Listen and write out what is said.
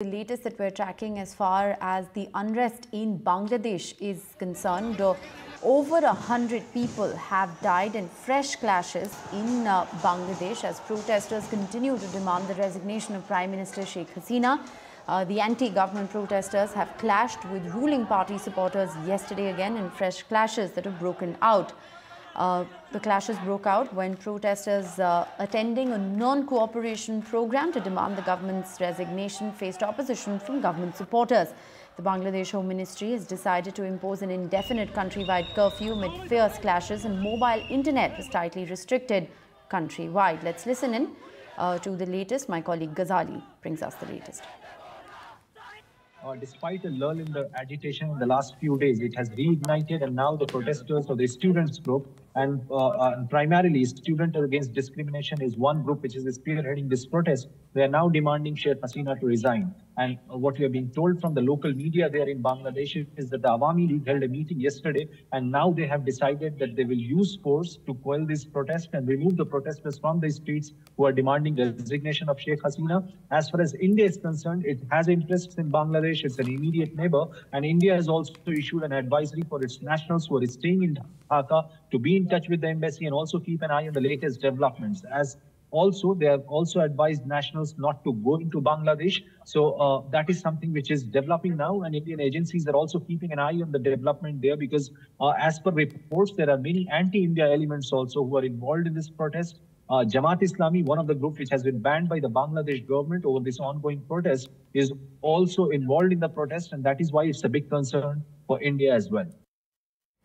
The latest that we're tracking as far as the unrest in Bangladesh is concerned, over 100 people have died in fresh clashes in Bangladesh as protesters continue to demand the resignation of Prime Minister Sheikh Hasina. The anti-government protesters have clashed with ruling party supporters yesterday again in fresh clashes that have broken out. The clashes broke out when protesters attending a non-cooperation program to demand the government's resignation faced opposition from government supporters. The Bangladesh Home Ministry has decided to impose an indefinite countrywide curfew amid fierce clashes, and mobile internet was tightly restricted countrywide. Let's listen in to the latest. My colleague Ghazali brings us the latest. Despite a lull in the agitation in the last few days, it has reignited, and now the protesters or the students group, and primarily Student Against Discrimination is one group which is spearheading this protest. They are now demanding Sheikh Hasina to resign. And what we are being told from the local media there in Bangladesh is that the Awami League held a meeting yesterday, and now they have decided that they will use force to quell this protest and remove the protesters from the streets who are demanding the resignation of Sheikh Hasina. As far as India is concerned, it has interests in Bangladesh. It's an immediate neighbor, and India has also issued an advisory for its nationals who are staying in Dhaka to be in touch with the embassy and also keep an eye on the latest developments. They have also advised nationals not to go into Bangladesh. So that is something which is developing now, and Indian agencies are also keeping an eye on the development there because as per reports, there are many anti-India elements also who are involved in this protest. Jamaat Islami, one of the groups which has been banned by the Bangladesh government over this ongoing protest, is also involved in the protest, and that is why it's a big concern for India as well.